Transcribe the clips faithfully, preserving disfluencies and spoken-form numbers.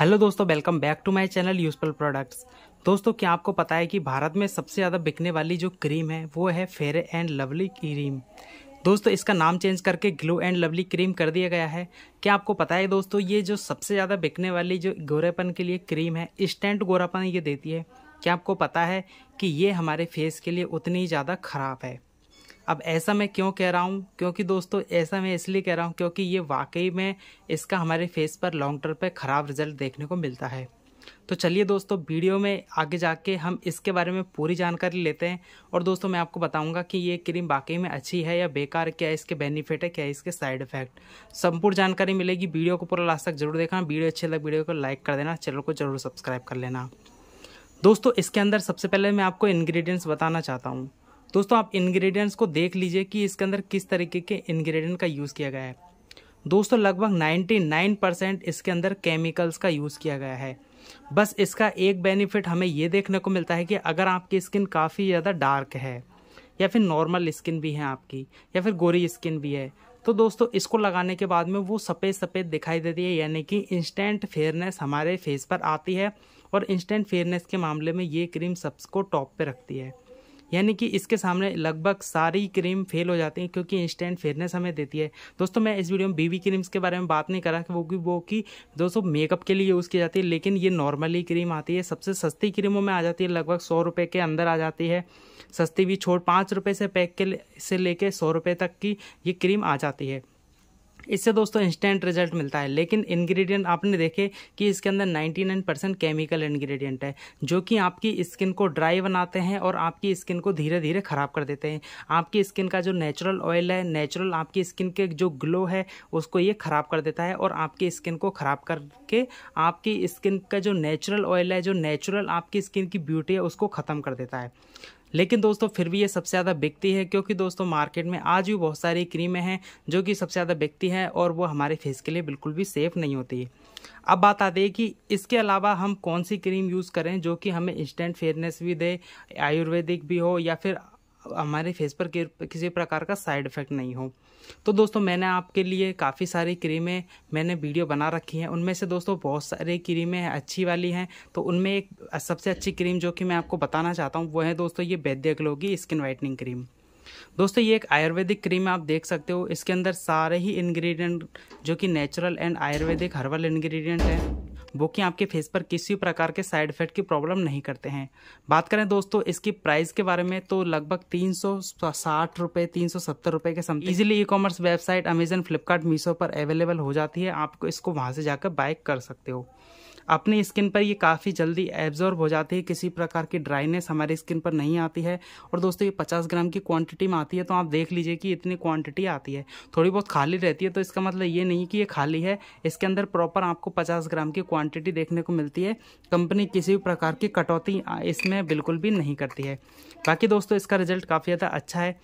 Hello दोस्तों, welcome back to my channel useful products. दोस्तों, क्या आपको पता है कि भारत में सबसे ज़्यादा बिकने वाली जो क्रीम है वो है फेयर एंड लवली क्रीम। दोस्तों, इसका नाम चेंज करके ग्लो एंड लवली क्रीम कर दिया गया है। क्या आपको पता है दोस्तों, ये जो सबसे ज़्यादा बिकने वाली जो गोरापन के लिए क्रीम है, इंस्टेंट गोरापन ये देती है। क्या आपको पता है कि ये हमारे फेस के लिए उतनी ही ज़्यादा ख़राब है। अब ऐसा मैं क्यों कह रहा हूँ, क्योंकि दोस्तों ऐसा मैं इसलिए कह रहा हूँ क्योंकि ये वाकई में इसका हमारे फेस पर लॉन्ग टर्म पे ख़राब रिजल्ट देखने को मिलता है। तो चलिए दोस्तों, वीडियो में आगे जाके हम इसके बारे में पूरी जानकारी लेते हैं और दोस्तों मैं आपको बताऊंगा कि ये क्रीम वाकई में अच्छी है या बेकार, क्या इसके बेनिफिट है, क्या इसके साइड इफेक्ट, संपूर्ण जानकारी मिलेगी। वीडियो को पूरा लास्ट तक जरूर देखना। वीडियो अच्छी लगे वीडियो को लाइक कर देना, चैनल को जरूर सब्सक्राइब कर लेना। दोस्तों, इसके अंदर सबसे पहले मैं आपको इन्ग्रीडियंट्स बताना चाहता हूँ। दोस्तों, आप इंग्रेडिएंट्स को देख लीजिए कि इसके अंदर किस तरीके के इंग्रेडिएंट का यूज़ किया गया है। दोस्तों, लगभग निन्यानवे परसेंट इसके अंदर केमिकल्स का यूज़ किया गया है। बस इसका एक बेनिफिट हमें ये देखने को मिलता है कि अगर आपकी स्किन काफ़ी ज़्यादा डार्क है या फिर नॉर्मल स्किन भी है आपकी या फिर गोरी स्किन भी है, तो दोस्तों इसको लगाने के बाद में वो सफ़ेद सफ़ेद दिखाई देती है, यानी कि इंस्टेंट फेयरनेस हमारे फेस पर आती है। और इंस्टेंट फेयरनेस के मामले में ये क्रीम सबको टॉप पर रखती है, यानी कि इसके सामने लगभग सारी क्रीम फेल हो जाती है क्योंकि इंस्टेंट फेयरनेस हमें देती है। दोस्तों, मैं इस वीडियो में बीबी क्रीम्स के बारे में बात नहीं कर रहा क्योंकि वो कि दोस्तों मेकअप के लिए यूज़ की जाती है, लेकिन ये नॉर्मली क्रीम आती है, सबसे सस्ती क्रीमों में आ जाती है, लगभग सौ रुपये के अंदर आ जाती है। सस्ती भी छोड़ पाँच रुपये से पैक के से लेके सौ रुपये तक की ये क्रीम आ जाती है। इससे दोस्तों इंस्टेंट रिजल्ट मिलता है, लेकिन इंग्रेडिएंट आपने देखे कि इसके अंदर निन्यानवे परसेंट केमिकल इंग्रेडिएंट है जो कि आपकी स्किन को ड्राई बनाते हैं और आपकी स्किन को धीरे धीरे ख़राब कर देते हैं। आपकी स्किन का जो नेचुरल ऑयल है, नेचुरल आपकी स्किन के जो ग्लो है, उसको ये ख़राब कर देता है और आपकी स्किन को ख़राब करके आपकी स्किन का जो नेचुरल ऑयल है, जो नेचुरल आपकी स्किन की ब्यूटी है, उसको ख़त्म कर देता है। लेकिन दोस्तों फिर भी ये सबसे ज़्यादा बिकती है क्योंकि दोस्तों मार्केट में आज भी बहुत सारी क्रीमें हैं जो कि सबसे ज़्यादा बिकती हैं और वो हमारे फेस के लिए बिल्कुल भी सेफ़ नहीं होती। अब बात आती है कि इसके अलावा हम कौन सी क्रीम यूज़ करें जो कि हमें इंस्टेंट फेयरनेस भी दे, आयुर्वेदिक भी हो या फिर हमारे फेस पर किसी प्रकार का साइड इफ़ेक्ट नहीं हो। तो दोस्तों मैंने आपके लिए काफ़ी सारी क्रीमें मैंने वीडियो बना रखी हैं, उनमें से दोस्तों बहुत सारी क्रीमें अच्छी वाली हैं। तो उनमें एक सबसे अच्छी क्रीम जो कि मैं आपको बताना चाहता हूँ वो है दोस्तों ये वैद्यग्लो की स्किन वाइटनिंग क्रीम। दोस्तों ये एक आयुर्वेदिक क्रीम आप देख सकते हो, इसके अंदर सारे ही इंग्रेडिएंट जो कि natural and Ayurvedic herbal ingredient हैं वो कि आपके फेस पर किसी प्रकार के साइड इफेक्ट की प्रॉब्लम नहीं करते हैं। बात करें दोस्तों इसकी प्राइस के बारे में तो लगभग तीन सौ साठ रुपये तीन सौ सत्तर रुपये के something easily e commerce website Amazon, Flipkart, Meesho पर अवेलेबल हो जाती है। आपको इसको वहाँ से जाकर बाय कर सकते हो। अपनी स्किन पर ये काफ़ी जल्दी एब्जॉर्ब हो जाती है, किसी प्रकार की ड्राइनेस हमारी स्किन पर नहीं आती है। और दोस्तों ये पचास ग्राम की क्वांटिटी में आती है, तो आप देख लीजिए कि इतनी क्वांटिटी आती है, थोड़ी बहुत खाली रहती है। तो इसका मतलब ये नहीं कि ये खाली है, इसके अंदर प्रॉपर आपको पचास ग्राम की क्वांटिटी देखने को मिलती है। कंपनी किसी भी प्रकार की कटौती इसमें बिल्कुल भी नहीं करती है। बाकी दोस्तों इसका रिजल्ट काफ़ी ज़्यादा अच्छा है।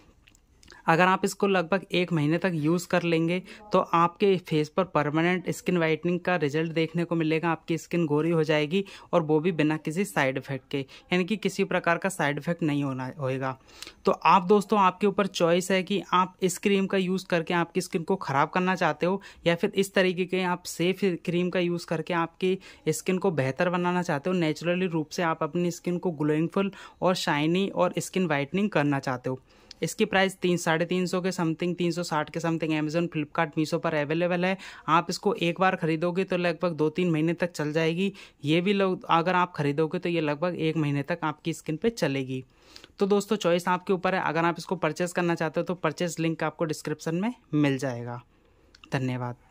अगर आप इसको लगभग एक महीने तक यूज़ कर लेंगे तो आपके फेस पर परमानेंट स्किन वाइटनिंग का रिजल्ट देखने को मिलेगा। आपकी स्किन गोरी हो जाएगी और वो भी बिना किसी साइड इफेक्ट के, यानी कि किसी प्रकार का साइड इफेक्ट नहीं होना होएगा। तो आप दोस्तों आपके ऊपर चॉइस है कि आप इस क्रीम का यूज़ करके आपकी स्किन को ख़राब करना चाहते हो या फिर इस तरीके के आप सेफ क्रीम का यूज़ करके आपकी स्किन को बेहतर बनाना चाहते हो, नेचुरली रूप से आप अपनी स्किन को ग्लोइंगफुल और शाइनी और स्किन वाइटनिंग करना चाहते हो। इसकी प्राइस तीन साढ़े तीन सौ के समथिंग तीन सौ साठ के समथिंग अमेजन, फ्लिपकार्ट, मीशो पर अवेलेबल है। आप इसको एक बार खरीदोगे तो लगभग दो तीन महीने तक चल जाएगी। ये भी लोग अगर आप खरीदोगे तो ये लगभग एक महीने तक आपकी स्किन पे चलेगी। तो दोस्तों चॉइस आपके ऊपर है। अगर आप इसको परचेस करना चाहते हो तो परचेस लिंक आपको डिस्क्रिप्शन में मिल जाएगा। धन्यवाद।